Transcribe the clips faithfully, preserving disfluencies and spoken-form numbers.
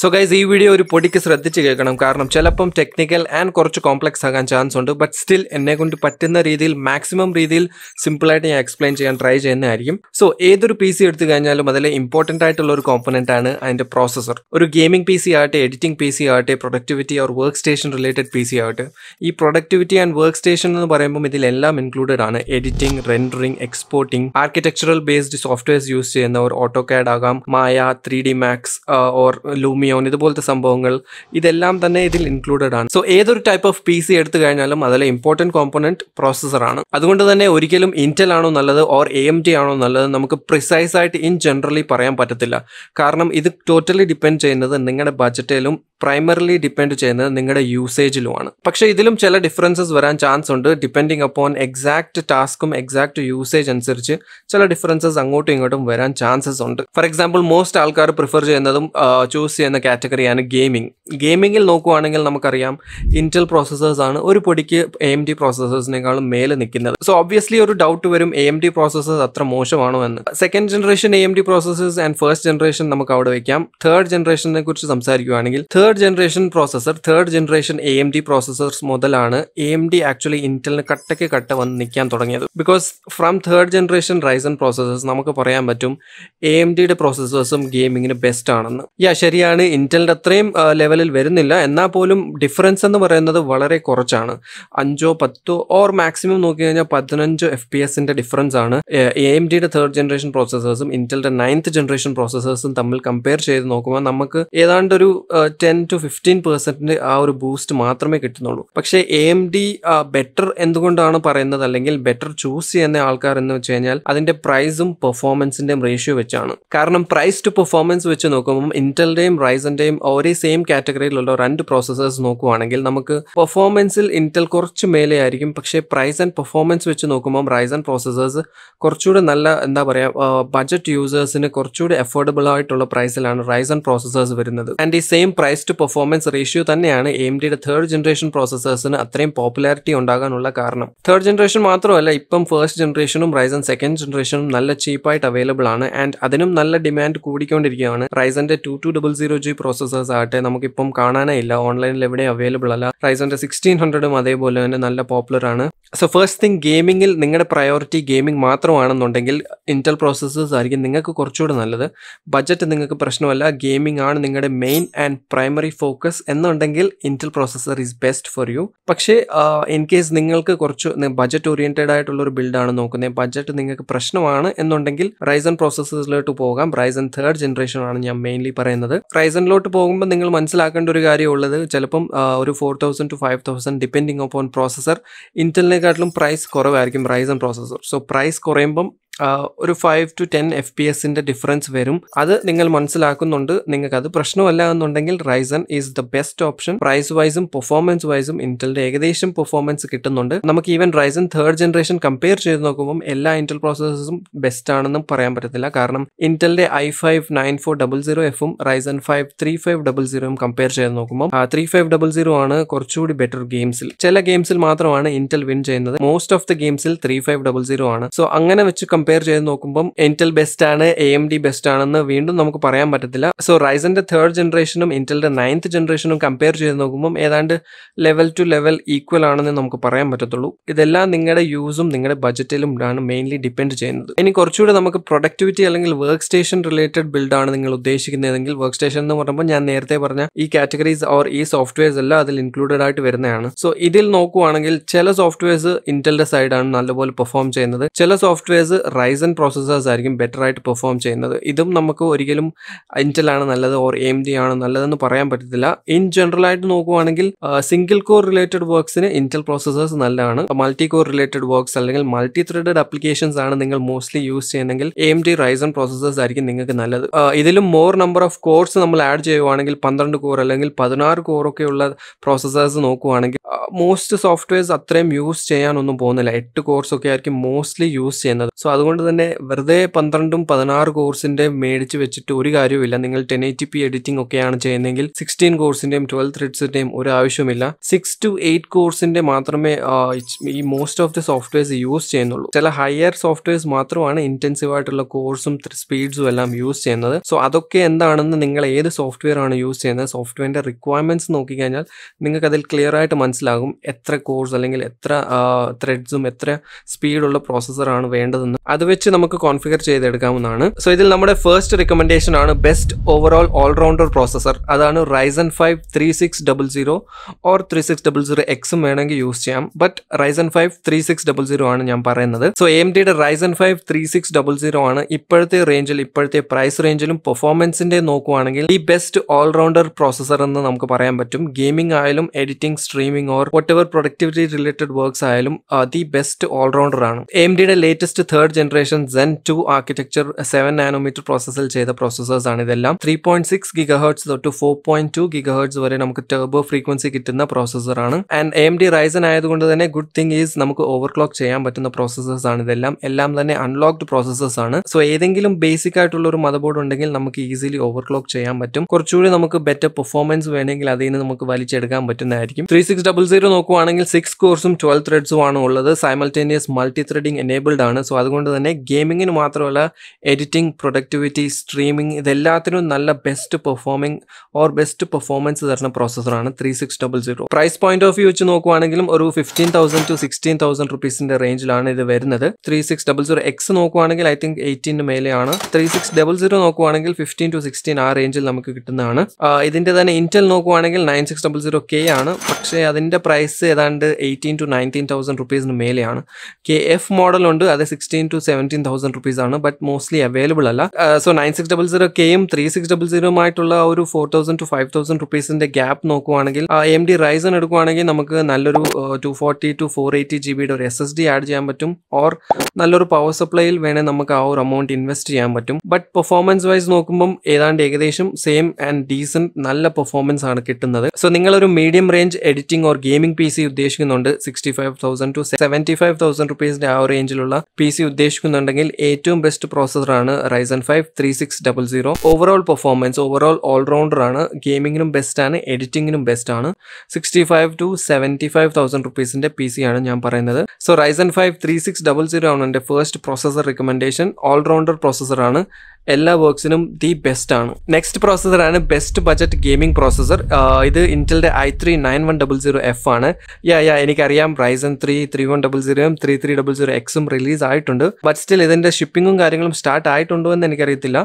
So guys, this video is going to be recorded because it is technical and complex chance, but still I will try to maximum simple explain. So either P C is important component and processor. A gaming P C, editing P C, productivity or workstation related P C. This productivity and workstation included editing, rendering, exporting, architectural based softwares used in AutoCAD, Maya, three D Max uh, or Lumion. This is included. So, either type of P C is important component processor. That's why Intel or A M D is precise in general. Because this totally depends on your budget. Primarily depend on your usage. But there are some differences depending upon exact task and exact usage. There are differences and chances. For example, most people prefer to uh, choose the category and gaming. Gaming is no Intel processors and A M D processors. So obviously, there is a doubt that A M D processors are second generation A M D processors and first generation. Third generation is third generation processor, third generation A M D processors modalana A M D actually Intel kattake katta vannu nikkan thodangiyathu. Because from third generation Ryzen processors, namakku parayan pattum A M D processors um gaming ine best aanennu. Yeah, sheriyana Intel athrayum levelil verunnilla enna polum difference ennu parayunnathu valare korachana. five ten or maximum nokkiyanja fifteen F P S inde difference aanu A M D de third generation processors um Intel de ninth generation processors um thammil compare cheyidu nokkuva namakku edand oru ten to fifteen percent our boost maatrame kittunnollu. Pakshe A M D uh, better endukondana parayunnathu allengil better choose cheyyana aalkar ennu vechayal adinte price um performance indem ratio vechana. Karanam price to performance vechu nokkumbum Intel deyum Ryzen deyum ore same category illulla rendu processors nokkuvanengil namakku performance il Intel korchu mele aayirikum. Pakshe price and performance vechu nokkumbum Ryzen processors korchude nalla endha paraya uh, budget users ine korchude affordable aayittulla price ilana Ryzen processors varunnathu. And the same price to performance ratio thaneyana A M D de third generation processors nu athrayum popularity undaganulla karanam. Third generation mathromalla ippum first generation um Ryzen second generation um nalla cheap aayit available aanu and adinum nalla demand koodikondirikkaana. Ryzen de twenty-two hundred G processors aate namukku ippum kaanana illa online level available alla. Ryzen de sixteen hundred um adeypole thane nalla popular aanu. So first thing gaming il ningade priority gaming mathromaanennundengil Intel processors aayirikkum ningalku korchude nallathu. Budget ningalku prashnamalla, gaming aanu ningade main and primary focus ennundengil Intel processor is best for you. Pakshe uh, in case ningalku korchu budget oriented aayittulla or build aanu nokkune, budget ningalku prashnamana ennundengil Ryzen processors lotu pogam. Ryzen third generation aanu njan mainly parayunnathu. Ryzen lotu pogumba ningal manasilakkanna oru karyam ullathu chelappum oru four thousand to five thousand depending upon processor Intel nekattlum price koravayirikkum Ryzen processor. So price korayumbum Uh, five to ten F P S in the difference verum. That ningal manasilakkunnundu. Ningalkku prashnamalla ennundengil Ryzen is the best option. Price wise um performance wise um Intel de ekadesham performance kittunnundu. Namakku even Ryzen third generation compare cheyidu nokkumbum ella Intel processors um best aanennum parayan pattatilla. Karanam Intel de i five nine four hundred F um Ryzen five thirty-five hundred um compare cheyidu nokkumbum uh, thirty-five hundred aanu korchuudi better games il. Chela games il mathramana Intel win cheyyunnathu. Most of the games il thirty-five hundred aanu. So angane vechu compare ചെയ്ത് നോക്കുമ്പോൾ Intel best ആണ് A M D best ആണെന്ന് വീണ്ടും നമുക്ക് പറയാൻ പറ്റത്തില്ല. So റൈസന്റെ third generation ഉം ഇന്റലിന്റെ ninth generation ഉം compare ചെയ്ത് നോക്കുമ്പോൾ ഏതാണ്ട് level to level equal ആണെന്ന് നമുക്ക് പറയാൻ പറ്റത്തുള്ളൂ. ഇതെല്ലാം നിങ്ങളുടെ യൂസും നിങ്ങളുടെ ബഡ്ജറ്റിലും ആണ് mainly depend ചെയ്യുന്നത്. ഇനി കുറച്ചുകൂടി നമുക്ക് productivity അല്ലെങ്കിൽ workstation related build ആണ് നിങ്ങൾ ഉദ്ദേശിക്കുന്നതെങ്കിൽ workstation എന്ന് പറയുമ്പോൾ ഞാൻ നേരത്തെ പറഞ്ഞ ഈ categories or ഈ softwares എല്ലാം അതിൽ included ആയിട്ട് വരുന്നതാണ്. സോ ഇതിൽ നോക്കുവാണെങ്കിൽ ചില softwares ഇന്റലിന്റെ സൈഡ് ആണ് നല്ലപോലെ perform ചെയ്യുന്നത്. ചില softwares Ryzen processors are better right to perform ചെയ്യുന്നത്. ഇതും നമുക്ക് ഒരിക്കലും Intel ആണ് നല്ലത് ഓർ A M D ആണ് നല്ലതെന്ന് പറയാൻ പറ്റത്തില്ല. ഇൻ ജനറൽ ആയിട്ട് നോക്കുവാണെങ്കിൽ സിംഗിൾ കോർ റിലേറ്റഡ് വർക്ക്സിന് Intel processors നല്ലതാണ്. മൾട്ടി കോർ റിലേറ്റഡ് വർക്ക്സ് അല്ലെങ്കിൽ മൾട്ടി ത്രെഡഡ് അപ്ലിക്കേഷൻസ് ആണ് നിങ്ങൾ മോസ്റ്റ്ലി യൂസ് ചെയ്യുന്നെങ്കിൽ A M D Ryzen processors ആയിരിക്കും നിങ്ങൾക്ക് നല്ലത്. ഇതിലും മോർ നമ്പർ ഓഫ് കോർസ് നമ്മൾ ആഡ് ചെയ്യുവാണെങ്കിൽ പന്ത്രണ്ട് കോർ അല്ലെങ്കിൽ പതിനാറ് കോർ ഒക്കെ ഉള്ള പ്രോസസേഴ്സ് നോക്കുവാണെങ്കിൽ മോസ്റ്റ് സോഫ്റ്റ്വെയർസ് അത്രയും യൂസ് ചെയ്യാനൊന്നും പോകുന്നില്ല. എട്ട് കോഴ്സൊക്കെ ആയിരിക്കും മോസ്റ്റ്ലി യൂസ് ചെയ്യുന്നത്. സോ അതുകൊണ്ട് തന്നെ വെറുതെ പന്ത്രണ്ടും പതിനാറ് കോഴ്സിൻ്റെ മേടിച്ച് വെച്ചിട്ട് ഒരു കാര്യവുമില്ല. നിങ്ങൾ ടെൻ എയ്റ്റി പി എഡിറ്റിംഗ് ഒക്കെയാണ് ചെയ്യുന്നതെങ്കിൽ സിക്സ്റ്റീൻ കോഴ്സിൻ്റെയും ട്വൽവ് ത്രെഡ്സിൻ്റെയും ഒരു ആവശ്യമില്ല. സിക്സ് ടു എയ്റ്റ് കോഴ്സിൻ്റെ മാത്രമേ ഈ most of the softwares use ചെയ്യുന്നുള്ളൂ. ചില ഹയർ സോഫ്റ്റ്വെയർസ് മാത്രമാണ് ഇൻറ്റൻസീവായിട്ടുള്ള കോഴ്സും സ്പീഡ്സും എല്ലാം യൂസ് ചെയ്യുന്നത്. സോ അതൊക്കെ എന്താണെന്ന് നിങ്ങൾ ഏത് സോഫ്റ്റ്വെയർ ആണ് യൂസ് ചെയ്യുന്നത്, സോഫ്റ്റ്വെയറിൻ്റെ റിക്വയർമെൻറ്റ്സ് നോക്കിക്കഴിഞ്ഞാൽ നിങ്ങൾക്ക് അതിൽ ക്ലിയർ ആയിട്ട് മനസ്സിലാകും എത്ര കോഴ്സ് അല്ലെങ്കിൽ എത്ര ത്രെഡ്സും എത്ര സ്പീഡുള്ള പ്രോസസ്സറാണ് വേണ്ടതെന്ന്. അത് വെച്ച് നമുക്ക് കോൺഫിഗർ ചെയ്തെടുക്കാവുന്നതാണ്. സോ ഇതിൽ നമ്മുടെ ഫസ്റ്റ് റെക്കമെൻഡേഷൻ ആണ് ബെസ്റ്റ് ഓവറോൾ ഓൾറൗണ്ടർ പ്രോസസ്സർ. അതാണ് Ryzen five three six double zero or three six double zero എക്സും വേണമെങ്കിൽ യൂസ് ചെയ്യാം. But Ryzen five three six double zero ആണ് ഞാൻ പറയുന്നത്. സോ എ എം ഡിയുടെ Ryzen five three six double zero ആണ് ഇപ്പോഴത്തെ റേഞ്ചിൽ, ഇപ്പോഴത്തെ പ്രൈസ് റേഞ്ചിലും പെർഫോമൻസിന്റെ നോക്കുവാണെങ്കിൽ ഈ ബെസ്റ്റ് ഓൾറൗണ്ടർ പ്രോസസ്സർ എന്ന് നമുക്ക് പറയാൻ പറ്റും. ഗെയിമിംഗ് ആയാലും editing streaming or what ever productivity related works ആയാലും ദി ബെസ്റ്റ് ഓൾറൗണ്ടർ ആണ്. എ എം ഡിയുടെ latest third generation Zen two architecture seven nanometre പ്രോസസ്സിൽ ചെയ്ത പ്രോസസ്സേഴ്സ് ആണ് ഇതെല്ലാം. Three point six gigahertz തൊട്ട് four point two gigahertz വരെ നമുക്ക് ടെർബോ ഫ്രീക്വൻസി കിട്ടുന്ന പ്രോസസ്സർ ആണ്. And A M D Ryzen ആയതുകൊണ്ട് തന്നെ ഗുഡ് തിങ് ഈസ് നമുക്ക് ഓവർക്ലോക്ക് ചെയ്യാൻ പറ്റുന്ന പ്രോസസ്സേഴ്സ് ആണ് ഇതെല്ലാം. എല്ലാം തന്നെ അൺലോക്ഡ് പ്രോസസ്സേഴ്സ് ആണ്. സോ ഏതെങ്കിലും ബേസിക് ആയിട്ടുള്ള ഒരു മദർ ബോർഡ് ഉണ്ടെങ്കിൽ നമുക്ക് ഈസിലി ഓവർക്ലോക്ക് ചെയ്യാൻ പറ്റും. കുറച്ചുകൂടി നമുക്ക് ബെറ്റർ പെർഫോമൻസ് വേണമെങ്കിൽ അതിൽ നിന്ന് നമുക്ക് വലിച്ചെടുക്കാൻ പറ്റുന്നതായിരിക്കും. ത്രീ സിക്സ് ഡബിൾ സീറോ നോക്കുവാണെങ്കിൽ സിക്സ് കോഴ്സും ട്വൽവ് ത്രെഡ്സും ആണ് ഉള്ളത്. സൈമൾട്ടേനിയസ് മൾട്ടി ത്രെഡിംഗ് എനേബിൾഡ് ആണ്. സോ അതുകൊണ്ട് തന്നെ ഗെയിമിങ്ങിന് മാത്രമല്ല, എഡിറ്റിംഗ്, പ്രൊഡക്ടിവിറ്റി, സ്ട്രീമിംഗ് ഇതെല്ലാത്തിനും നല്ല best performing or best performance തരുന്ന പ്രോസസ്സറാണ് three six double zero. Price point of view വെച്ച് നോക്കുവാണെങ്കിലും ഒരു fifteen thousand to sixteen thousand റുപ്പീസിന്റെ റേഞ്ചിലാണ് ഇത് വരുന്നത്. Three six double zero X നോക്കുവാണെങ്കിൽ ഐ തിങ്ക് എയ്റ്റീന് മേലെയാണ്. ത്രീ സിക്സ് ഡബിൾ സീറോ നോക്കുവാണെങ്കിൽ ഫിഫ്റ്റീൻ ടു സിക്സ്റ്റീൻ ആ റേഞ്ചിൽ നമുക്ക് കിട്ടുന്നതാണ്. ഇതിന്റെ തന്നെ ഇന്റൽ നോക്കുവാണെങ്കിൽ nine six double zero K ആണ്. പക്ഷേ അതിന്റെ പ്രൈസ് ഏതാണ്ട് എയ്റ്റീൻ ടു നയൻറ്റീൻ തൗസൻഡ് റുപ്പീസിന് മേലെയാണ്. കെ എഫ് മോഡലുണ്ട്, അത് sixteen to seventeen thousand rupees ആണ്. ബട്ട് മോസ്റ്റ്ലി അവൈലബിൾ അല്ല. So nine six double zero കെയും ത്രീ സിക്സ് ഡബിൾ സീറോമായിട്ടുള്ള ഒരു four thousand to five thousand റുപ്പീസിന്റെ ഗ്യാപ്പ് നോക്കുവാണെങ്കിൽ എ എം ഡി റൈസൺ എടുക്കുവാണെങ്കിൽ നമുക്ക് നല്ലൊരു two forty to four eighty G ബിയുടെ ഒരു എസ് എസ് ഡി ആഡ് ചെയ്യാൻ പറ്റും. ഓർ നല്ലൊരു പവർ സപ്ലൈയിൽ വേണേൽ നമുക്ക് ആ ഒരു എമൗണ്ട് ഇൻവെസ്റ്റ് ചെയ്യാൻ പറ്റും. ബട്ട് പെർഫോമൻസ് വൈസ് നോക്കുമ്പോൾ ഏതാണ്ട് ഏകദേശം സെയിം ആൻഡ് ഡീസൻറ്റ് നല്ല പെർഫോമൻസ് ആണ് കിട്ടുന്നത്. സോ നിങ്ങളൊരു medium range editing or gaming P C ഉദ്ദേശിക്കുന്നുണ്ട്, sixty five thousand to seventy five thousand റുപ്പീസിൻ്റെ ആ റേഞ്ചിലുള്ള പി സി ഉദ്ദേശിക്കുന്നുണ്ടെങ്കിൽ ഏറ്റവും ബെസ്റ്റ് പ്രോസസ്സറാണ് Ryzen five three six double zero. Overall performance overall allrounder ആണ്. ഗെയിമിങ്ങിനും ബെസ്റ്റ് ആണ്, എഡിറ്റിങ്ങിനും ബെസ്റ്റ് ആണ്. Sixty five to seventy five thousand റുപ്പീസിൻ്റെ പി സി ആണ് ഞാൻ പറയുന്നത്. So Ryzen five three six double zero ആണ് എൻ്റെ ഫസ്റ്റ് പ്രോസസ്സർ റെക്കമെൻഡേഷൻ. ഓൾറൗണ്ടർ പ്രോസസ്സറാണ്, എല്ലാ വർക്ക്സിനും ദി ബെസ്റ്റ് ആണ്. നെക്സ്റ്റ് പ്രോസസ്സറാണ് ബെസ്റ്റ് ബഡ്ജറ്റ് ഗെയിമിംഗ് പ്രോസസ്സർ. ഇത് ഇൻറ്റലിൻ്റെ I three nine one double zero F ആണ്. യാ യാ എനിക്കറിയാം Ryzen three three one double സീറോയും three three double zero എക്സും റിലീസ് ആയിട്ടുണ്ട്. ബട്ട് സ്റ്റിൽ ഇതിൻ്റെ ഷിപ്പിങ്ങും കാര്യങ്ങളും സ്റ്റാർട്ട് ആയിട്ടുണ്ടോ എന്ന് എനിക്കറിയത്തില്ല.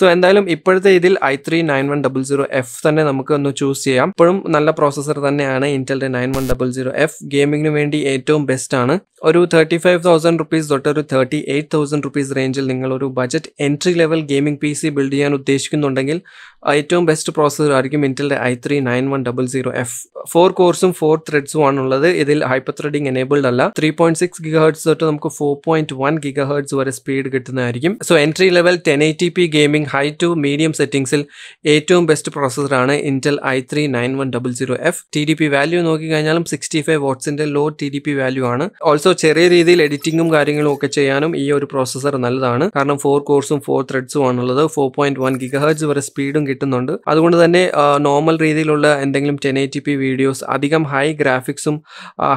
സോ എന്തായാലും ഇപ്പോഴത്തെ ഇതിൽ I three nine one double zero F തന്നെ നമുക്ക് ഒന്ന് ചൂസ് ചെയ്യാം. ഇപ്പോഴും നല്ല പ്രോസസ്സർ തന്നെയാണ് ഇൻറ്റലിൻ്റെ nine one double zero F. ഗെയിമിങ്ങിന് വേണ്ടി ഏറ്റവും ബെസ്റ്റ് ആണ്. ഒരു തേർട്ടി ഫൈവ് തൗസൻഡ് റുപ്പീസ് തൊട്ടൊരു തേർട്ടി എയ്റ്റ് തൗസൻഡ് റുപ്പീസ് റേഞ്ചിൽ നിങ്ങളൊരു budget entry level gaming P C build ചെയ്യാൻ ഉദ്ദേശിക്കുന്നുണ്ടെങ്കിൽ ഏറ്റവും ബെസ്റ്റ് പ്രോസസ്സർ ആയിരിക്കും ഇൻറ്റലിൻ്റെ I three nine one double zero F. Four കോഴ്സും ഫോർ ത്രെഡ്സും ആണുള്ളത്. ഇതിൽ ഹൈപ്പർ ത്രെഡിംഗ് എനേബിൾഡ് അല്ല. Three point six gigahertz തൊട്ട് നമുക്ക് four point one gigahertz വരെ സ്പീഡ് കിട്ടുന്നതായിരിക്കും. So entry level ten eighty P gaming high to medium സെറ്റിംഗ്സിൽ ഏറ്റവും ബെസ്റ്റ് പ്രോസസ്സറാണ് Intel I three nine one double zero F. T D P value നോക്കിക്കഴിഞ്ഞാലും sixty five വാട്ട്സിൻ്റെ low T D P value ആണ്. Also ചെറിയ രീതിയിൽ എഡിറ്റിംഗും കാര്യങ്ങളും ഒക്കെ ചെയ്യാനും ഈ ഒരു പ്രോസസ്സർ നല്ലതാണ്. കാരണം ഫോർ കോഴ്സും ഫോർ ത്രെഡ്സും ആണുള്ളത്. Four point one gigahertz വരെ സ്പീഡും കിട്ടുന്നുണ്ട്. അതുകൊണ്ട് തന്നെ നോർമൽ രീതിയിലുള്ള എന്തെങ്കിലും ടെൻ എയ്റ്റി പി വീഡിയോസ്, അധികം ഹൈ ഗ്രാഫിക്സും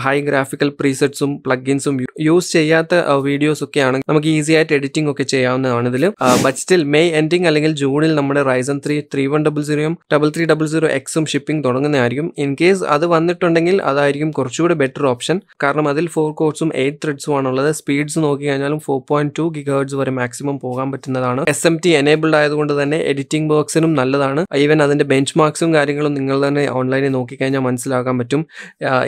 ഹൈ ഗ്രാഫിക്കൽ പ്രീസെറ്റ്സും പ്ലഗ്ഗിൻസും യൂസ് ചെയ്യാത്ത വീഡിയോസ് ഒക്കെ ആണെങ്കിൽ നമുക്ക് ഈസി ആയിട്ട് എഡിറ്റിംഗ് ഒക്കെ ചെയ്യാവുന്നതാണ് ഇതിൽ. ബട്ട് സ്റ്റിൽ മെയ് എൻഡിങ് അല്ലെങ്കിൽ ജൂണിൽ നമ്മുടെ Ryzen three three one double സീറോയും ഡബിൾ ത്രീ ഡബിൾ സീറോ എക്സും ഷിപ്പിംഗ് തുടങ്ങുന്നതായിരിക്കും. ഇൻ കേസ് അത് വന്നിട്ടുണ്ടെങ്കിൽ അതായിരിക്കും കുറച്ചുകൂടെ ബെറ്റർ ഓപ്ഷൻ. കാരണം അതിൽ ഫോർ കോഴ്സും എയ്റ്റ് ത്രെഡ്സും ആണുള്ളത്. സ്പീഡ്സ് നോക്കി കഴിഞ്ഞാലും four point two gigahertz വരെ മാക്സിമം പോകാൻ പറ്റുന്നതാണ്. എസ് എം ടി എനേബിൾഡ് ആയതുകൊണ്ട് തന്നെ എഡിറ്റിംഗ് വർക്ക്സിനും നല്ലതാണ്. ഈവൻ അതിന്റെ ബെഞ്ച് മാർക്സും കാര്യങ്ങളും നിങ്ങൾ തന്നെ ഓൺലൈനിൽ നോക്കിക്കഴിഞ്ഞാൽ മനസ്സിലാക്കാൻ പറ്റും.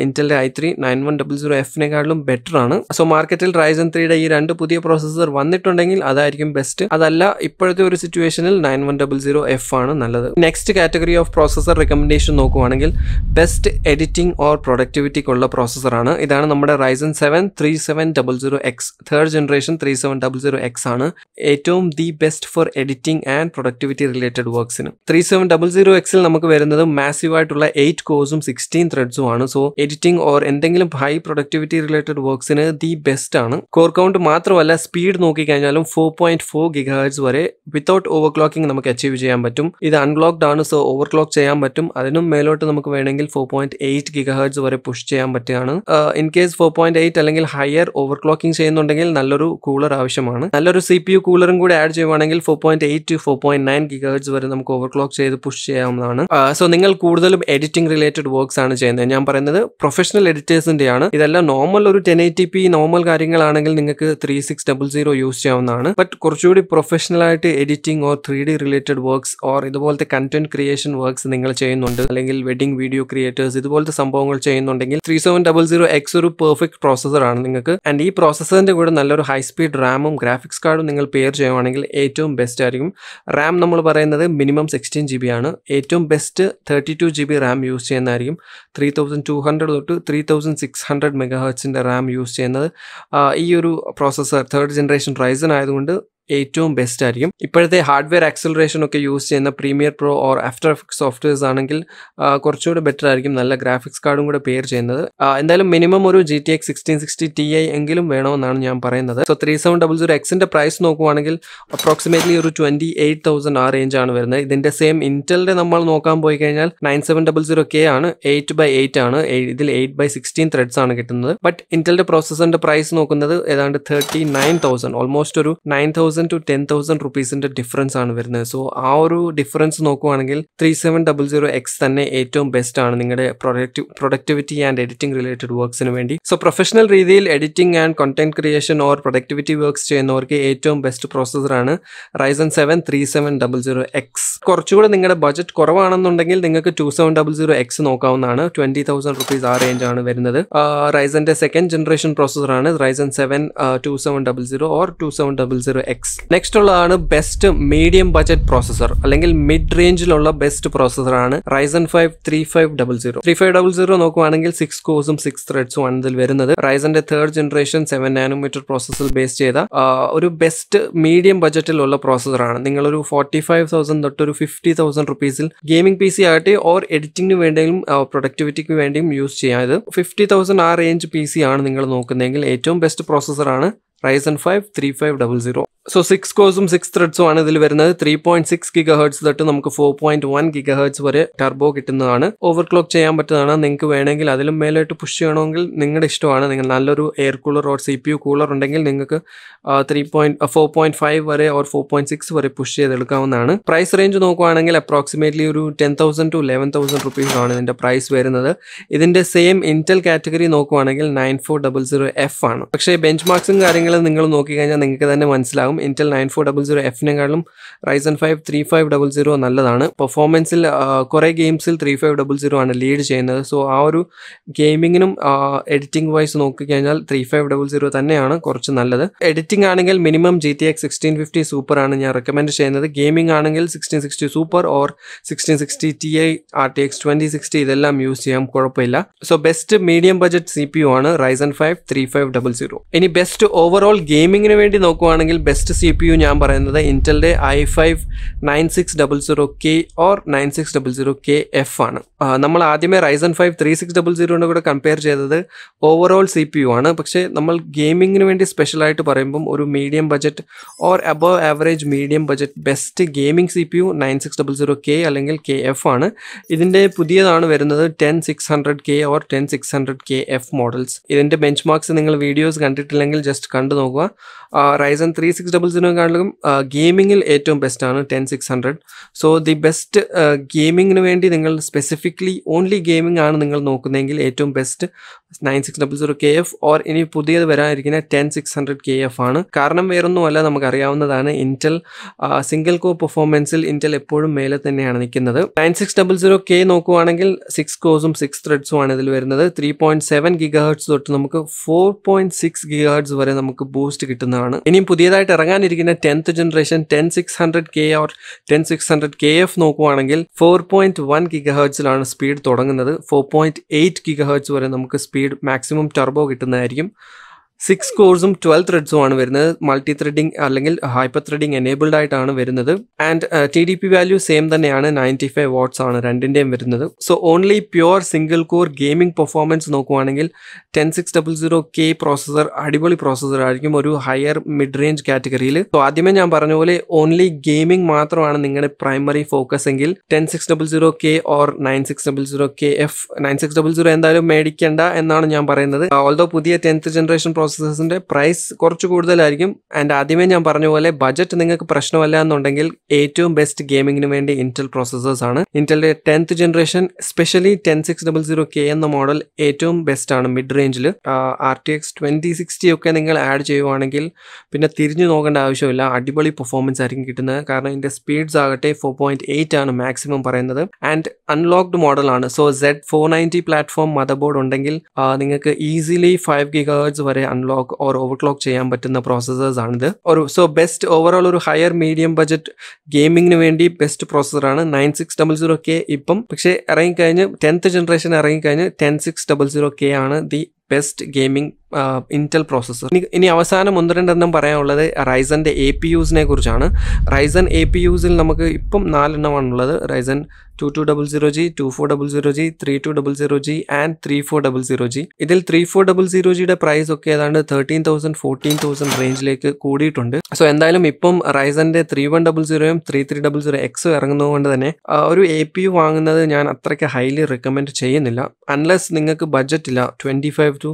ഇൻറ്റലിന്റെ I three nine one double zero എഫിനെക്കാളും ബെറ്റർ ആണ്. സോ മാർക്കറ്റിൽ റൈസൺ ത്രീയുടെ ഈ രണ്ട് പുതിയ പ്രോസസ്സർ വന്നിട്ടുണ്ടെങ്കിൽ അതായിരിക്കും ബെസ്റ്റ്. അതല്ല, ഇപ്പോഴത്തെ ഒരു സിറ്റുവേഷനിൽ nine one double zero F ആണ് നല്ലത്. Next category of processor recommendation നോക്കുവാണെങ്കിൽ ബെസ്റ്റ് എഡിറ്റിംഗ് ഓർ പ്രൊഡക്ടിവിറ്റിക്കുള്ള പ്രോസസ്സറാണ്. ഇതാണ് നമ്മുടെ Ryzen seven three seven double zero X. Third generation three seven double zero X ആണ് ഏറ്റവും the best for editing and productivity related works. ത്രെഡ്സിന്. ത്രീ സെവൻ ഡബിൾ സീറോ എക്സിൽ നമുക്ക് വരുന്നത് മാസീവ് ആയിട്ടുള്ള എയ്റ്റ് കോഴ്സും സിക്സ്റ്റീൻ ത്രെഡ്സും ആണ്. സോ എഡിറ്റിംഗ് ഓർ എന്തെങ്കിലും ഹൈ പ്രൊഡക്ടിവിറ്റി റിലേറ്റഡ് വർക്ക്സിന് ദി ബെസ്റ്റ് ആണ്. കോർ കൗണ്ട് മാത്രമല്ല സ്പീഡ് നോക്കിക്കഴിഞ്ഞാലും four point four gigahertz വരെ വിത്തൌട്ട് ഓവർ ക്ലോക്കിംഗ് നമുക്ക് അച്ചീവ് ചെയ്യാൻ പറ്റും. ഇത് അൺക്ലോക്ക്ഡ് ആണ്, സോ ഓവർ ക്ലോക്ക് ചെയ്യാൻ പറ്റും. അതിനും മേലോട്ട് നമുക്ക് വേണമെങ്കിൽ four point eight gigahertz വരെ പുഷ് ചെയ്യാൻ പറ്റുകയാണ്. In case four point eight അല്ലെങ്കിൽ ഹയർ ഓവർ ക്ലോക്കിംഗ് ചെയ്യുന്നുണ്ടെങ്കിൽ നല്ലൊരു കൂളർ ആവശ്യമാണ്. നല്ലൊരു സി പി യു കൂളറും കൂടി ആഡ് ചെയ്യുവാണെങ്കിൽ four point eight two four point nine gigahertz വരെ നമുക്ക് ഓവർ ക്ലോക്ക് ചെയ്ത് പുഷ് ചെയ്യാവുന്നതാണ്. സോ നിങ്ങൾ കൂടുതലും എഡിറ്റിംഗ് റിലേറ്റഡ് വർക്ക്സ് ആണ് ചെയ്യുന്നത്. ഞാൻ പറയുന്നത് പ്രൊഫഷണൽ എഡിറ്റേഴ്സിന്റെ ആണ്. ഇതെല്ലാം നോർമൽ ഒരു ടെൻ എയ്റ്റി പി നോർമൽ കാര്യങ്ങളാണെങ്കിൽ നിങ്ങൾക്ക് three six double zero use ചെയ്യാവുന്നതാണ്. ബട്ട് കുറച്ചുകൂടി പ്രൊഫഷണൽ ആയിട്ട് editing or three D related works or ഇതുപോലത്തെ കണ്ടന്റ് ക്രിയേഷൻ വർക്ക്സ് നിങ്ങൾ ചെയ്യുന്നുണ്ട്, അല്ലെങ്കിൽ വെഡിങ് വീഡിയോ ക്രിയേറ്റേഴ്സ് ഇതുപോലത്തെ സംഭവങ്ങൾ ചെയ്യുന്നുണ്ടെങ്കിൽ three seven double zero X ഒരു പെർഫെക്റ്റ് പ്രോസസർ ആണ് നിങ്ങൾക്ക്. ആൻഡ് ഈ പ്രോസസറിന്റെ കൂടെ നല്ലൊരു ഹൈ സ്പീഡ് റാമും ഗ്രാഫിക്സ് കാർഡും നിങ്ങൾ പെയർ ചെയ്യുവാണെങ്കിൽ ഏറ്റവും ബെസ്റ്റ് ആയിരിക്കും. റാം നമ്മൾ പറയുന്നത് മിനിമം സിക്സ്റ്റീൻ ജി ബി ആണ്. ഏറ്റവും best thirty two G B RAM use ചെയ്യുന്നതായിരിക്കും. ത്രീ തൗസൻഡ് ടു ഹൺഡ്രഡ് തൊട്ട് ത്രീ തൗസൻഡ് സിക്സ് ഹൺഡ്രഡ് മെഗാ ഹെർട്സിന്റെ റാം യൂസ് ചെയ്യുന്നത് ഈ ഒരു പ്രോസസർ തേർഡ് ജനറേഷൻ റൈസൺ ആയതുകൊണ്ട് ഏറ്റവും ബെസ്റ്റ് ആയിരിക്കും. ഇപ്പോഴത്തെ ഹാർഡ്വെയർ ആക്സിലറേഷൻ ഒക്കെ യൂസ് ചെയ്യുന്ന Premiere Pro or After Effects softwares ആണെങ്കിൽ കുറച്ചുകൂടെ ബെറ്റർ ആയിരിക്കും. നല്ല ഗ്രാഫിക്സ് കാർഡും കൂടെ പെയർ ചെയ്യുന്നത്. എന്തായാലും മിനിമം ഒരു G T X sixteen sixty T I എങ്കിലും വേണമെന്നാണ് ഞാൻ പറയുന്നത്. So three seven double zero എക്സിന്റെ പ്രൈസ് നോക്കുവാണെങ്കിൽ അപ്രോക്സിമേറ്റ്ലി ഒരു ട്വന്റി എയ്റ്റ് തൗസൻഡ് ആ റേഞ്ച് ആണ് വരുന്നത്. ഇതിന്റെ സെയിം ഇന്റലിന്റെ നമ്മൾ നോക്കാൻ പോയി കഴിഞ്ഞാൽ nine seven double zero K ആണ്. എയ്റ്റ് ബൈ എയ്റ്റ് ആണ്. ഇതിൽ എയ്റ്റ് ബൈ സിക്സ്റ്റീൻ ത്രെഡ്സ് ആണ് കിട്ടുന്നത്. ബട്ട് ഇന്റലിന്റെ പ്രോസസറിന്റെ പ്രൈസ് നോക്കുന്നത് ഏതാണ്ട് തേർട്ടി നയൻ തൗസൻഡ് ഓൾമോസ്റ്റ് ഒരു nine thousand two ten thousand റുപ്പീസിന്റെ ഡിഫറൻസ് ആണ് വരുന്നത്. സോ ആ ഒരു ഡിഫറൻസ് നോക്കുവാണെങ്കിൽ three seven double zero X തന്നെ ഏറ്റവും ബെസ്റ്റ് ആണ് നിങ്ങളുടെ പ്രൊഡക്ടി പ്രൊഡക്ടിവിറ്റി ആൻഡ് എഡിറ്റിംഗ് റിലേറ്റഡ് വർക്ക്സിന് വേണ്ടി. സോ പ്രൊഫഷണൽ രീതിയിൽ editing and content creation or productivity works ചെയ്യുന്നവർക്ക് ഏറ്റവും ബെസ്റ്റ് പ്രോസസറാണ് Ryzen seven three seven double zero X. കുറച്ചുകൂടെ നിങ്ങളുടെ ബഡ്ജറ്റ് കുറവാണെന്നുണ്ടെങ്കിൽ നിങ്ങൾക്ക് two seven double zero X നോക്കാവുന്നതാണ്. ട്വന്റി തൗസൻഡ് റുപ്പീസ് ആ റേഞ്ച് ആണ് വരുന്നത്. റൈസന്റെ സെക്കൻഡ് ജനറേഷൻ പ്രോസസറാണ് Ryzen seven two seven double zero or two seven double zero X. Next ഉള്ളതാണ് ബെസ്റ്റ് മീഡിയം ബഡ്ജറ്റ് പ്രോസസർ അല്ലെങ്കിൽ മിഡ് റേഞ്ചിലുള്ള ബെസ്റ്റ് പ്രോസസറാണ് Ryzen five three five double zero three five double zero നോക്കുവാണെങ്കിൽ six കോഴ്സും six ത്രെഡ്സും ആണ് ഇതിൽ വരുന്നത്. റൈസന്റെ third generation seven nanometre processor base ചെയ്ത ഒരു ബെസ്റ്റ് മീഡിയം ബഡ്ജറ്റിലുള്ള പ്രോസസറാണ്. നിങ്ങളൊരു ഫോർട്ടി ഫൈവ് തൗസൻഡ് തൊട്ട് ഒരു ഫിഫ്റ്റി തൗസൻഡ് റുപ്പീസിൽ ഗെയിമിംഗ് പി സി ആകട്ടെ ഓർ എഡിറ്റിംഗിന് വേണ്ടിയും പ്രൊഡക്ടിവിറ്റിക്ക് വേണ്ടിയും യൂസ് ചെയ്യാം. ഇത് ഫിഫ്റ്റി തൗസൻഡ് ആ റേഞ്ച് പി സി ആണ് നിങ്ങൾ നോക്കുന്നതെങ്കിൽ ഏറ്റവും ബെസ്റ്റ് പ്രോസസറാണ് Ryzen five three five double zero. So six കോഴ്സും സിക്സ് ത്രെഡ്സും ആണ് ഇതിൽ വരുന്നത്. Three point six gigahertz തൊട്ട് നമുക്ക് four point one gigahertz വരെ ടർബോ കിട്ടുന്നതാണ്. ഓവർ ക്ലോക്ക് ചെയ്യാൻ പറ്റുന്നതാണ്. നിങ്ങൾക്ക് വേണമെങ്കിൽ അതിലും മേലായിട്ട് പുഷ് ചെയ്യണമെങ്കിൽ നിങ്ങളുടെ ഇഷ്ടമാണ്. നിങ്ങൾ നല്ലൊരു air cooler or C P U cooler ഉണ്ടെങ്കിൽ നിങ്ങൾക്ക് three point four point five വരെ ഓർ ഫോർ പോയിന്റ് സിക്സ് വരെ പുഷ് ചെയ്തെടുക്കാവുന്നതാണ്. പ്രൈസ് റേഞ്ച് നോക്കുവാണെങ്കിൽ അപ്രോക്സിമേറ്റ്ലി ഒരു ten thousand two eleven thousand റുപ്പീസാണ് ഇതിന്റെ പ്രൈസ് വരുന്നത്. ഇതിന്റെ സെയിം ഇന്റൽ കാറ്റഗറി നോക്കുവാണെങ്കിൽ nine four double zero F ആണ്. പക്ഷേ ബെഞ്ച് മാർക്സും കാര്യങ്ങൾ നിങ്ങൾ നോക്കിക്കഴിഞ്ഞാൽ നിങ്ങൾക്ക് തന്നെ മനസ്സിലാകും Intel nine four double zero എഫിനെക്കാളും Ryzen five three five double zero നല്ലതാണ്. പെർഫോമൻസിൽ കുറേ ഗെയിംസിൽ ത്രീ ഫൈവ് ഡബിൾ സീറോ ആണ് ലീഡ് ചെയ്യുന്നത്. സോ ആ ഒരു ഗെയിമിങ്ങിനും എഡിറ്റിംഗ് വൈസ് നോക്കിക്കഴിഞ്ഞാൽ ത്രീ ഫൈവ് ഡബിൾ സീറോ തന്നെയാണ് കുറച്ച് നല്ലത്. എഡിറ്റിംഗ് ആണെങ്കിൽ minimum G T X sixteen fifty super ആണ് ഞാൻ റെക്കമെൻഡ് ചെയ്യുന്നത്. ഗെയിമിംഗ് ആണെങ്കിൽ sixteen sixty super or sixteen sixty T I R T X twenty sixty ഇതെല്ലാം യൂസ് ചെയ്യാം, കുഴപ്പമില്ല. So best medium budget C P U ആണ് Ryzen five three five double zero. ഇനി best overall ഗെയിമിങ്ങിന് വേണ്ടി നോക്കുവാണെങ്കിൽ best C P U ഞാൻ പറയുന്നത് ഇന്റലിന്റെ I five nine six double zero K or nine six double zero K F ആണ്. നമ്മൾ ആദ്യമേ Ryzen five three six double സീറോയുടെ കൂടെ കമ്പയർ ചെയ്തത് ഓവറോൾ സി പി യു ആണ്. പക്ഷേ നമ്മൾ ഗെയിമിങ്ങിന് വേണ്ടി സ്പെഷ്യലായിട്ട് പറയുമ്പം ഒരു medium budget or above average medium budget best gaming C P U nine six double zero K അല്ലെങ്കിൽ കെ എഫ് ആണ്. ഇതിൻ്റെ പുതിയതാണ് വരുന്നത് ten six hundred K or ten six hundred K F models. ഇതിൻ്റെ ബെഞ്ച് മാർക്സ് നിങ്ങൾ videos കണ്ടിട്ടില്ലെങ്കിൽ just കണ്ടു നോക്കുക. റൈസൺ ത്രീ സിക്സ് ഡബിൾ സീറോക്കാളും ഗെയിമിങ്ങിൽ ഏറ്റവും ബെസ്റ്റാണ് ten six hundred. So the best ഗെയിമിങ്ങിന് വേണ്ടി നിങ്ങൾ സ്പെസിഫിക്കലി ഓൺലി ഗെയിമിംഗ് ആണ് നിങ്ങൾ നോക്കുന്നതെങ്കിൽ ഏറ്റവും best nine six double zero K F or ഇനി പുതിയത് വരാനിരിക്കുന്ന ten six hundred K F ആണ്. കാരണം വേറൊന്നുമല്ല, നമുക്കറിയാവുന്നതാണ് ഇന്റൽ സിംഗിൾ കോർ പെർഫോമൻസിൽ ഇന്റൽ എപ്പോഴും മേലെ തന്നെയാണ് നിൽക്കുന്നത്. Nine six double zero K നോക്കുവാണെങ്കിൽ സിക്സ് കോഴ്സും സിക്സ് ത്രെഡ്സും ആണ് ഇതിൽ വരുന്നത്. Three point seven gigahertz തൊട്ട് നമുക്ക് four point six gigahertz വരെ നമുക്ക് ബൂസ്റ്റ് കിട്ടുന്നതാണ്. ഇനിയും പുതിയതായിട്ട് ഇറങ്ങാനിരിക്കുന്ന tenth generation ten six hundred K or ten six hundred K F നോക്കുവാണെങ്കിൽ ഫോർ പോയിന്റ് വൺ ഗിഗാ ഹെർട്സിലാണ് സ്പീഡ് തുടങ്ങുന്നത്. Four point eight gigahertz വരെ നമുക്ക് സ്പീഡ് മാക്സിമം ടർബോ കിട്ടുന്നതായിരിക്കും. സിക്സ് കോഴ്സും ട്വൽവ് ത്രെഡ്സും ആണ് വരുന്നത്. മൾട്ടി ത്രെഡിംഗ് അല്ലെങ്കിൽ ഹൈപ്പർ ത്രെഡിംഗ് എനേബിൾഡ് ആയിട്ടാണ് വരുന്നത്. And T D P value same തന്നെയാണ്, നയൻറ്റി ഫൈവ് വാട്ട്സ് ആണ് രണ്ടിൻ്റെയും വരുന്നത്. So only pure single core gaming performance നോക്കുവാണെങ്കിൽ ten six double zero K processor അടിപൊളി പ്രോസസർ ആയിരിക്കും, ഒരു ഹയർ മിഡ് റേഞ്ച് കാറ്റഗറിയിൽ. സോ ആദ്യമേ ഞാൻ പറഞ്ഞ പോലെ ഓൺലി ഗെയിമിംഗ് മാത്രമാണ് നിങ്ങളുടെ പ്രൈമറി ഫോക്കസ് എങ്കിൽ ten six double zero K or nine six double zero K F nine six double zero എന്തായാലും മേടിക്കേണ്ട എന്നാണ് ഞാൻ പറയുന്നത്. ഓൾദോ പുതിയ ടെൻത്ത് ജനറേഷൻ പ്രോസസ്സേഴ്സിന്റെ പ്രൈസ് കുറച്ച് കൂടുതലായിരിക്കും. ആൻഡ് ആദ്യമേ ഞാൻ പറഞ്ഞ പോലെ ബഡ്ജറ്റ് നിങ്ങൾക്ക് പ്രശ്നമല്ല എന്നുണ്ടെങ്കിൽ ഏറ്റവും ബെസ്റ്റ് ഗെയിമിങ്ങിന് വേണ്ടി ഇന്റൽ പ്രോസസ്സേഴ്സ് ആണ്. ഇന്റലിന്റെ tenth generation specially ten six double zero K എന്ന മോഡൽ ഏറ്റവും ബെസ്റ്റ് ആണ് മിഡ് റേഞ്ചിൽ. R T X twenty sixty ഒക്കെ നിങ്ങൾ ആഡ് ചെയ്യുവാണെങ്കിൽ പിന്നെ തിരിഞ്ഞു നോക്കേണ്ട ആവശ്യമില്ല, അടിപൊളി പെർഫോമൻസ് ആയിരിക്കും കിട്ടുന്നത്. കാരണം ഇതിന്റെ സ്പീഡ്സ് ആകട്ടെ ഫോർ പോയിന്റ് എയ്റ്റ് ആണ് മാക്സിമം പറയുന്നത്. ആൻഡ് അൺലോക്ക്ഡ് മോഡലാണ്. So Z four ninety platform motherboard ഉണ്ടെങ്കിൽ നിങ്ങൾക്ക് ഈസിലി ഫൈവ് ഗിഗാഹേർട്സ് വരെ അൺലോക്ക് ഓർ ഓവർക്ലോക്ക് ചെയ്യാൻ പറ്റുന്ന പ്രോസസ്സേഴ്സ് ആണിത്. ഒരു സോ ബെസ്റ്റ് ഓവറോൾ ഒരു ഹയർ മീഡിയം ബഡ്ജറ്റ് ഗെയിമിങ്ങിന് വേണ്ടി ബെസ്റ്റ് പ്രോസസ്സറാണ് nine six double zero K ഇപ്പം. പക്ഷേ ഇറങ്ങിക്കഴിഞ്ഞ് ടെൻത്ത് ജനറേഷൻ ഇറങ്ങിക്കഴിഞ്ഞ് ten six double zero K ആണ് the best gaming Intel processor. ഇനി അവസാനം ഒന്ന് രണ്ടെണ്ണം പറയാനുള്ളത് റൈസന്റെ എ പി യുസിനെ കുറിച്ചാണ്. റൈസൻ എ പി യുസിൽ നമുക്ക് ഇപ്പം നാലെണ്ണമാണുള്ളത്. Ryzen two two double zero G, two four double zero G, three two double zero G and three four double zero G. ഇതിൽ ത്രീ ഫോർ ഡബിൾ സീറോ ജിയുടെ price ഒക്കെ ഏതാണ്ട് thirteen thousand fourteen thousand റേഞ്ചിലേക്ക് കൂടിയിട്ടുണ്ട്. So എന്തായാലും ഇപ്പം റൈസന്റെ three one double സീറോയും three three double zero എക്സും ഇറങ്ങുന്നത് കൊണ്ട് തന്നെ ഒരു എ പി യു വാങ്ങുന്നത് ഞാൻ അത്രയ്ക്ക് ഹൈലി റെക്കമെൻഡ് ചെയ്യുന്നില്ല. അൺലെസ് നിങ്ങൾക്ക് ബഡ്ജറ്റ് ഇല്ല, twenty five two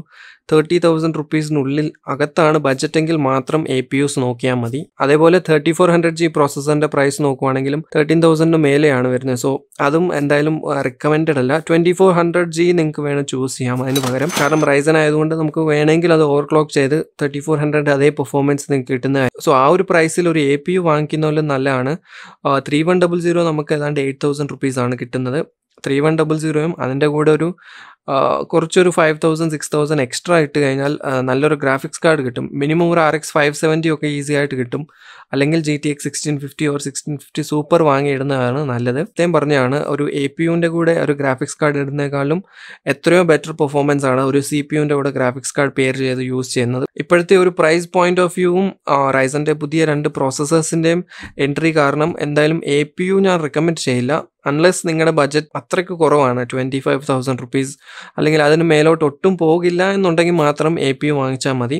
thirty thousand റുപ്പീസിനുള്ളിൽ അകത്താണ് ബഡ്ജറ്റ് എങ്കിൽ മാത്രം എ പി യുസ് നോക്കിയാൽ മതി. അതേപോലെ തേർട്ടി ഫോർ ഹൺഡ്രഡ് ജി പ്രോസസ്സറിന്റെ പ്രൈസ് നോക്കുവാണെങ്കിലും തേർട്ടീൻ തൗസൻഡിന് മേലെയാണ് വരുന്നത്. സോ അതും എന്തായാലും റെക്കമെൻഡ് അല്ല. ട്വന്റി ഫോർ ഹൺഡ്രഡ് ജി നിങ്ങൾക്ക് വേണം ചൂസ് ചെയ്യാം അതിന് പകരം. കാരണം റൈസൻ ആയതുകൊണ്ട് നമുക്ക് വേണമെങ്കിൽ അത് ഓവർക്ലോക്ക് ചെയ്ത് തേർട്ടി ഫോർ ഹൺഡ്രഡ് അതേ പെർഫോമൻസ് നിങ്ങൾക്ക് കിട്ടുന്നതായിരുന്നു. സോ ആ ഒരു പ്രൈസിൽ ഒരു എ പി യു വാങ്ങിക്കുന്നതിലും നല്ലതാണ്. ത്രീ വൺ ഡബിൾ സീറോ നമുക്ക് ഏതാണ്ട് എയ്റ്റ് തൗസൻഡ് റുപ്പീസാണ് കിട്ടുന്നത്. ത്രീ വൺ ഡബിൾ സീറോയും അതിൻ്റെ കൂടെ ഒരു കുറച്ചൊരു five thousand six thousand extra ഇട്ട് കഴിഞ്ഞാൽ നല്ലൊരു ഗ്രാഫിക്സ് കാർഡ് കിട്ടും. മിനിമം ഒരു ആർ എക്സ് ഫൈവ് സെവൻറ്റി ഒക്കെ ഈസി ആയിട്ട് കിട്ടും. അല്ലെങ്കിൽ G T X sixteen fifty or sixteen fifty super വാങ്ങിയിടുന്നതാണ് നല്ലത്. ഇത്രയും പറഞ്ഞാണ് ഒരു എ പി യുവിൻ്റെ കൂടെ ഒരു ഗ്രാഫിക്സ് കാർഡ് ഇടുന്നേക്കാളും എത്രയോ ബെറ്റർ പെർഫോമൻസ് ആണ് ഒരു സി പി യുവിൻ്റെ കൂടെ ഗ്രാഫിക്സ് കാർഡ് പെയർ ചെയ്ത് യൂസ് ചെയ്യുന്നത്. ഇപ്പോഴത്തെ ഒരു പ്രൈസ് പോയിന്റ് ഓഫ് വ്യൂവും റൈസൻ്റെ പുതിയ രണ്ട് പ്രോസസ്സേഴ്സിൻ്റെയും എൻട്രി കാരണം എന്തായാലും എ പി യു ഞാൻ റെക്കമെൻഡ് ചെയ്യില്ല. അൺലെസ് നിങ്ങളുടെ ബഡ്ജറ്റ് അത്രയ്ക്ക് കുറവാണ്, ട്വൻറ്റി ഫൈവ് തൗസൻഡ് റുപ്പീസ് അല്ലെങ്കിൽ അതിന് മേലോട്ട് ഒട്ടും പോകില്ല എന്നുണ്ടെങ്കിൽ മാത്രം എ പി യു വാങ്ങിച്ചാൽ മതി.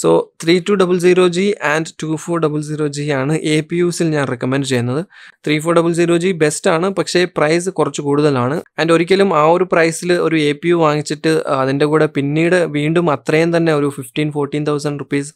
So three two double zero G and two four double zero G ആണ് എ പി യുസിൽ ഞാൻ റെക്കമെൻഡ് ചെയ്യുന്നത്. Three four double zero G best ആണ്, പക്ഷേ പ്രൈസ് കുറച്ച് കൂടുതലാണ്. ആൻഡ് ഒരിക്കലും ആ ഒരു പ്രൈസിൽ ഒരു എ പി യു വാങ്ങിച്ചിട്ട് അതിൻ്റെ കൂടെ പിന്നീട് വീണ്ടും അത്രയും തന്നെ ഒരു fifteen fourteen thousand rupees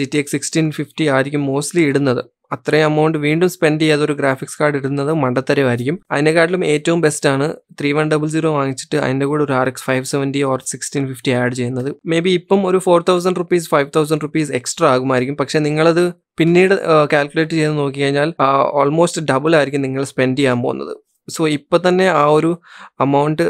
G T X sixteen fifty ആയിരിക്കും മോസ്റ്റ്ലി ഇടുന്നത്. അത്രയും എമൗണ്ട് വീണ്ടും സ്പെൻഡ് ചെയ്യാതെ ഒരു ഗ്രാഫിക്സ് കാർഡ് ഇടുന്നത് മണ്ടത്തരമായിരിക്കും. അതിനെക്കാട്ടിലും ഏറ്റവും ബെസ്റ്റ് ആണ് ത്രീ വൺ ഡബിൾ സീറോ വാങ്ങിച്ചിട്ട് അതിൻ്റെ കൂടെ ഒരു R X five seventy or sixteen fifty add ചെയ്യുന്നത്. മേ ബി ഇപ്പം ഒരു four thousand rupees five thousand rupees extra ആകുമായിരിക്കും, പക്ഷേ നിങ്ങളത് പിന്നീട് കാൽക്കുലേറ്റ് ചെയ്ത് നോക്കി കഴിഞ്ഞാൽ ഓൾമോസ്റ്റ് ഡബിൾ ആയിരിക്കും നിങ്ങൾ സ്പെൻഡ് ചെയ്യാൻ പോകുന്നത്. സോ ഇപ്പോൾ തന്നെ ആ ഒരു അമൗണ്ട്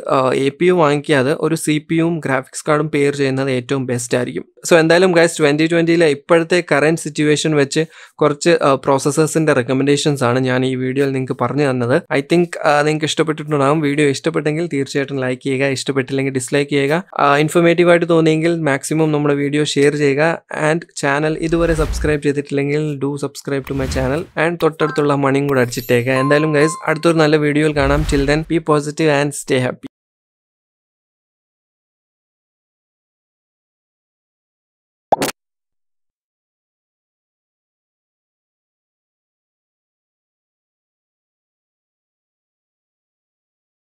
എ പി യു വാങ്ങിക്കാതെ ഒരു സി പി യുവും ഗ്രാഫിക്സ് കാർഡും പെയർ ചെയ്യുന്നത് ഏറ്റവും ബെസ്റ്റ് ആയിരിക്കും. സോ എന്തായാലും ഗൈസ് ട്വൻറ്റി ട്വൻറ്റിയിലെ ഇപ്പോഴത്തെ കറൻറ്റ് സിറ്റുവേഷൻ വെച്ച് കുറച്ച് പ്രോസസ്സേഴ്സിൻ്റെ റെക്കമെൻഡേഷൻസ് ആണ് ഞാൻ ഈ വീഡിയോയിൽ നിങ്ങൾക്ക് പറഞ്ഞു തന്നത്. ഐ തിങ്ക് നിങ്ങൾക്ക് ഇഷ്ടപ്പെട്ടിട്ടുണ്ടാകും. വീഡിയോ ഇഷ്ടപ്പെട്ടെങ്കിൽ തീർച്ചയായിട്ടും ലൈക്ക് ചെയ്യുക, ഇഷ്ടപ്പെട്ടില്ലെങ്കിൽ ഡിസ്ലൈക്ക് ചെയ്യുക. ഇൻഫോർമേറ്റീവായിട്ട് തോന്നിയെങ്കിൽ മാക്സിമം നമ്മുടെ വീഡിയോ ഷെയർ ചെയ്യുക. ആൻഡ് ചാനൽ ഇതുവരെ സബ്സ്ക്രൈബ് ചെയ്തിട്ടില്ലെങ്കിൽ do subscribe to my channel and തൊട്ടടുത്തുള്ള മണിയും കൂടെ അടിച്ചിട്ടേക്കുക. എന്തായാലും ഗൈസ് അടുത്തൊരു നല്ല വീഡിയോ കാണാം. Till then, be positive and stay happy.